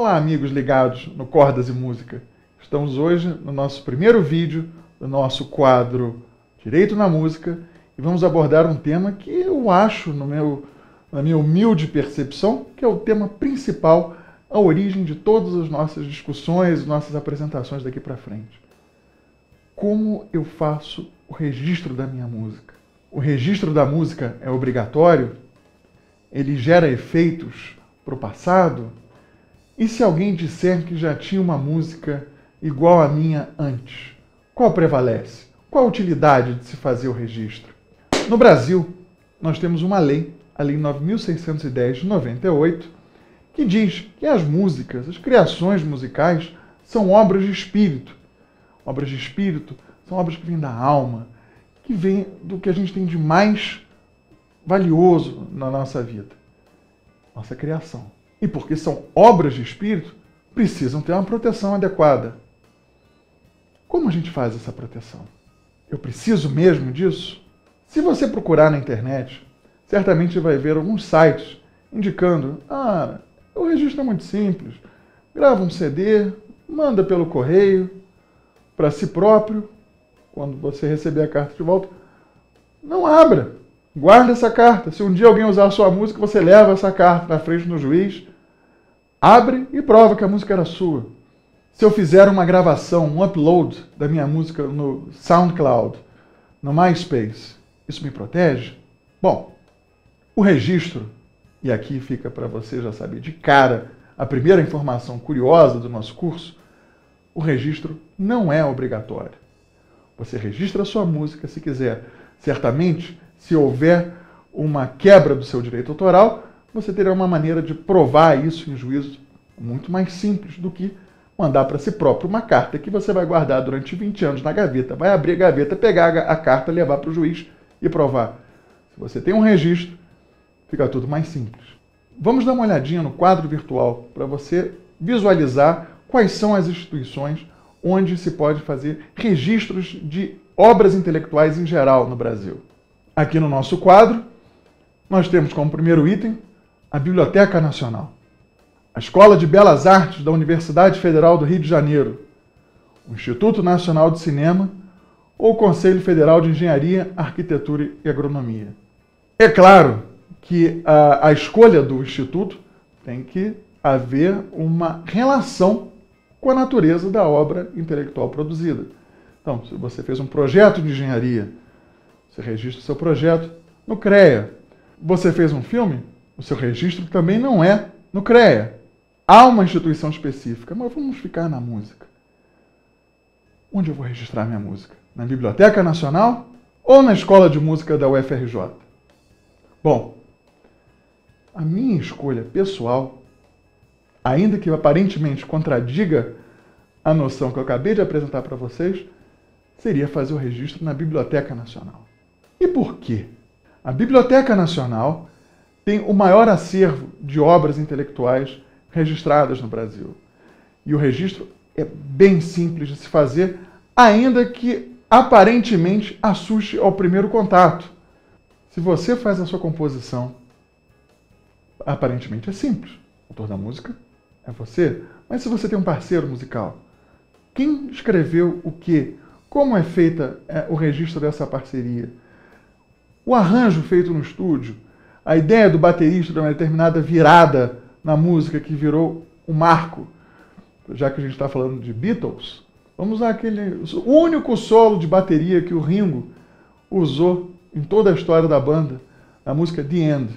Olá, amigos ligados no Cordas e Música. Estamos hoje no nosso primeiro vídeo do nosso quadro Direito na Música e vamos abordar um tema que eu acho, na minha humilde percepção, que é o tema principal, a origem de todas as nossas discussões, nossas apresentações daqui para frente. Como eu faço o registro da minha música? O registro da música é obrigatório? Ele gera efeitos para o passado? E se alguém disser que já tinha uma música igual à minha antes? Qual prevalece? Qual a utilidade de se fazer o registro? No Brasil, nós temos uma lei, a Lei 9.610, de 98, que diz que as músicas, as criações musicais, são obras de espírito. Obras de espírito são obras que vêm da alma, que vêm do que a gente tem de mais valioso na nossa vida, nossa criação. E porque são obras de espírito, precisam ter uma proteção adequada. Como a gente faz essa proteção? Eu preciso mesmo disso? Se você procurar na internet, certamente vai ver alguns sites indicando: ah, o registro é muito simples, grava um CD, manda pelo correio, para si próprio, quando você receber a carta de volta, não abra, guarda essa carta. Se um dia alguém usar a sua música, você leva essa carta na frente do juiz, abre e prova que a música era sua. Se eu fizer uma gravação, um upload da minha música no SoundCloud, no MySpace, isso me protege? Bom, o registro, e aqui fica para você já saber de cara a primeira informação curiosa do nosso curso, o registro não é obrigatório. Você registra a sua música se quiser. Certamente, se houver uma quebra do seu direito autoral, você terá uma maneira de provar isso em juízo muito mais simples do que mandar para si próprio uma carta que você vai guardar durante 20 anos na gaveta. Vai abrir a gaveta, pegar a carta, levar para o juiz e provar. Se você tem um registro, fica tudo mais simples. Vamos dar uma olhadinha no quadro virtual para você visualizar quais são as instituições onde se pode fazer registros de obras intelectuais em geral no Brasil. Aqui no nosso quadro, nós temos como primeiro item a Biblioteca Nacional, a Escola de Belas Artes da Universidade Federal do Rio de Janeiro, o Instituto Nacional de Cinema ou o Conselho Federal de Engenharia, Arquitetura e Agronomia. É claro que a escolha do Instituto tem que haver uma relação com a natureza da obra intelectual produzida. Então, se você fez um projeto de engenharia, você registra o seu projeto no CREA. Você fez um filme, o seu registro também não é no CREA. Há uma instituição específica, mas vamos ficar na música. Onde eu vou registrar minha música? Na Biblioteca Nacional ou na Escola de Música da UFRJ? Bom, a minha escolha pessoal, ainda que aparentemente contradiga a noção que eu acabei de apresentar para vocês, seria fazer o registro na Biblioteca Nacional. E por quê? A Biblioteca Nacional tem o maior acervo de obras intelectuais registradas no Brasil. E o registro é bem simples de se fazer, ainda que aparentemente assuste ao primeiro contato. Se você faz a sua composição, aparentemente é simples. O autor da música é você. Mas se você tem um parceiro musical, quem escreveu o quê? Como é feita o registro dessa parceria? O arranjo feito no estúdio, a ideia do baterista de uma determinada virada na música que virou um marco. Já que a gente está falando de Beatles, vamos usar aquele único solo de bateria que o Ringo usou em toda a história da banda, na música The End.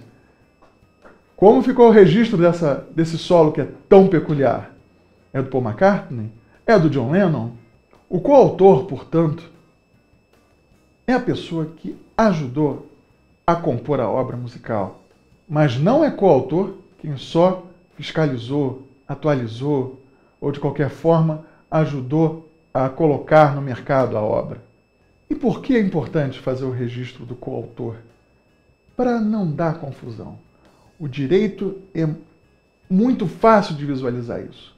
Como ficou o registro desse solo que é tão peculiar? É do Paul McCartney? É do John Lennon? O coautor, portanto, é a pessoa que ajudou a compor a obra musical, mas não é coautor quem só fiscalizou, atualizou ou, de qualquer forma, ajudou a colocar no mercado a obra. E por que é importante fazer o registro do coautor? Para não dar confusão. O direito é muito fácil de visualizar isso.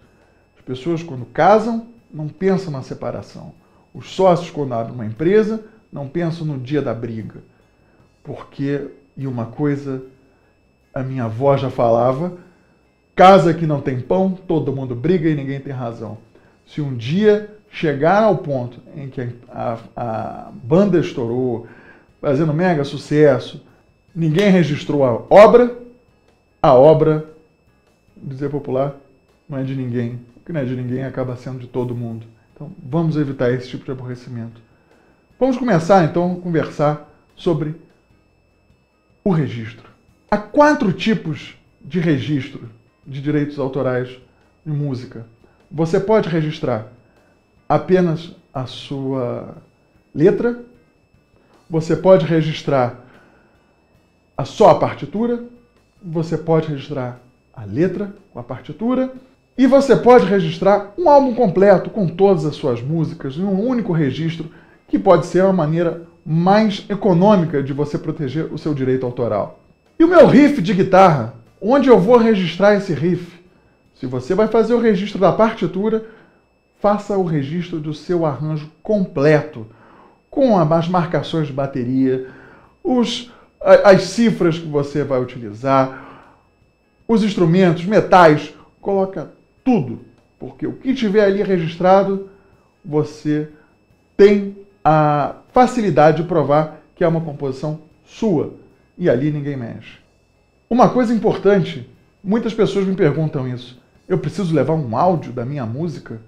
As pessoas, quando casam, não pensam na separação. Os sócios, quando abrem uma empresa, não pensam no dia da briga. Porque, e uma coisa a minha avó já falava, Casa que não tem pão, todo mundo briga e ninguém tem razão. Se um dia chegar ao ponto em que a banda estourou, fazendo mega sucesso, ninguém registrou a obra, dizer popular, não é de ninguém. O que não é de ninguém acaba sendo de todo mundo. Então vamos evitar esse tipo de aborrecimento. Vamos começar então a conversar sobre o registro. Há 4 tipos de registro de direitos autorais em música. Você pode registrar apenas a sua letra, você pode registrar só a partitura, você pode registrar a letra com a partitura e você pode registrar um álbum completo com todas as suas músicas em um único registro, que pode ser uma maneira mais econômica de você proteger o seu direito autoral. E o meu riff de guitarra, onde eu vou registrar esse riff? Se você vai fazer o registro da partitura, faça o registro do seu arranjo completo, com as marcações de bateria, as cifras que você vai utilizar, os instrumentos, metais, coloca tudo, porque o que tiver ali registrado, você tem a facilidade de provar que é uma composição sua e ali ninguém mexe. Uma coisa importante, muitas pessoas me perguntam isso: eu preciso levar um áudio da minha música?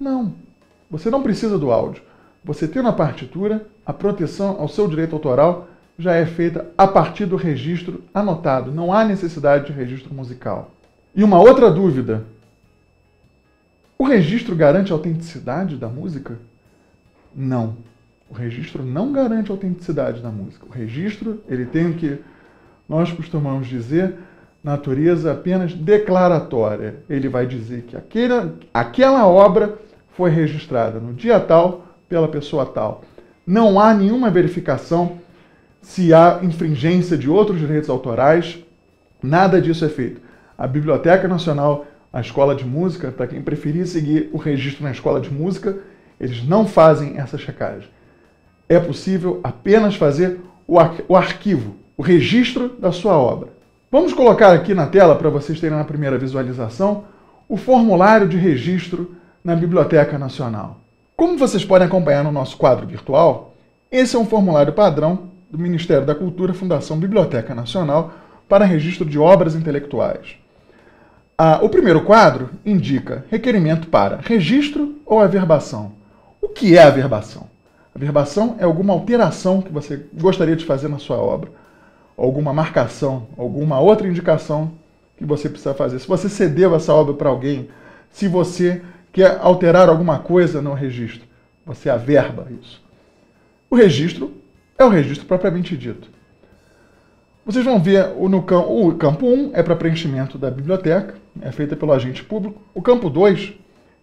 Não, você não precisa do áudio. Você tem na partitura, a proteção ao seu direito autoral já é feita a partir do registro anotado. Não há necessidade de registro musical. E uma outra dúvida: o registro garante a autenticidade da música? Não. O registro não garante a autenticidade da música. O registro, ele tem o que nós costumamos dizer, natureza apenas declaratória. Ele vai dizer que aquela obra foi registrada no dia tal, pela pessoa tal. Não há nenhuma verificação se há infringência de outros direitos autorais, nada disso é feito. A Biblioteca Nacional, a Escola de Música, para quem preferir seguir o registro na Escola de Música, eles não fazem essa checagem. É possível apenas fazer o arquivo, o registro da sua obra. Vamos colocar aqui na tela, para vocês terem na primeira visualização, o formulário de registro na Biblioteca Nacional. Como vocês podem acompanhar no nosso quadro virtual, esse é um formulário padrão do Ministério da Cultura, Fundação Biblioteca Nacional, para registro de obras intelectuais. O primeiro quadro indica requerimento para registro ou averbação. O que é averbação? Averbação é alguma alteração que você gostaria de fazer na sua obra, alguma marcação, alguma outra indicação que você precisa fazer. Se você cedeu essa obra para alguém, se você quer alterar alguma coisa no registro, você averba isso. O registro é o registro propriamente dito. Vocês vão ver o campo 1 é para preenchimento da biblioteca, é feita pelo agente público. O campo 2,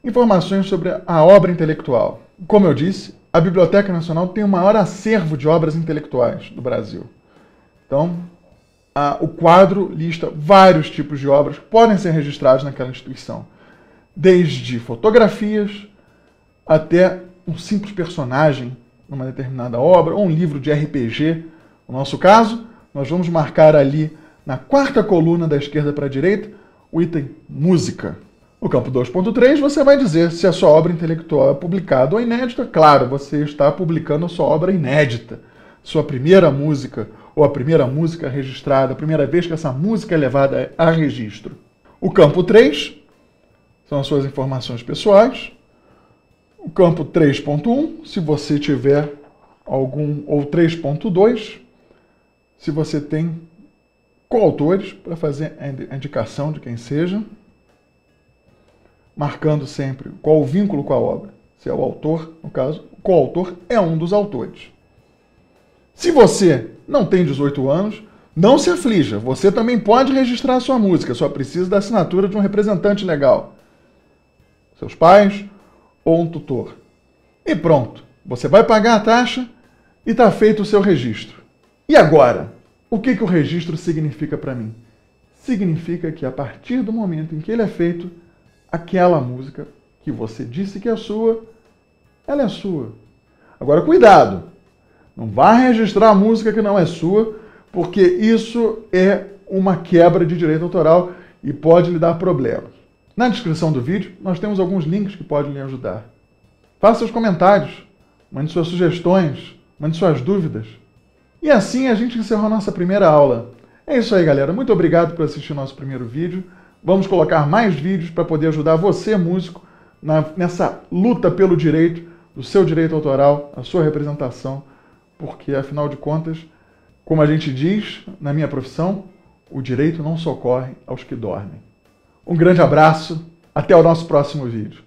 informações sobre a obra intelectual. Como eu disse, a Biblioteca Nacional tem o maior acervo de obras intelectuais do Brasil. Então, o quadro lista vários tipos de obras que podem ser registradas naquela instituição, desde fotografias até um simples personagem numa determinada obra, ou um livro de RPG. No nosso caso, nós vamos marcar ali na quarta coluna da esquerda para a direita o item música. No campo 2.3 você vai dizer se a sua obra intelectual é publicada ou inédita. Claro, você está publicando a sua obra inédita, sua primeira música ou a primeira música registrada, a primeira vez que essa música é levada a registro. O campo 3 são as suas informações pessoais. O campo 3.1, se você tiver algum, ou 3.2, se você tem coautores, para fazer a indicação de quem seja, marcando sempre qual o vínculo com a obra. Se é o autor, no caso, o coautor é um dos autores. Se você não tem 18 anos, não se aflija, você também pode registrar a sua música, só precisa da assinatura de um representante legal, seus pais ou um tutor. E pronto, você vai pagar a taxa e está feito o seu registro. E agora, o que o registro significa para mim? Significa que a partir do momento em que ele é feito, aquela música que você disse que é sua, ela é sua. Agora, cuidado! Não vá registrar a música que não é sua, porque isso é uma quebra de direito autoral e pode lhe dar problemas. Na descrição do vídeo, nós temos alguns links que podem lhe ajudar. Faça seus comentários, mande suas sugestões, mande suas dúvidas. E assim a gente encerrou nossa primeira aula. É isso aí, galera. Muito obrigado por assistir nosso primeiro vídeo. Vamos colocar mais vídeos para poder ajudar você, músico, nessa luta pelo direito, do seu direito autoral, a sua representação, porque, afinal de contas, como a gente diz na minha profissão, o direito não socorre aos que dormem. Um grande abraço, até o nosso próximo vídeo.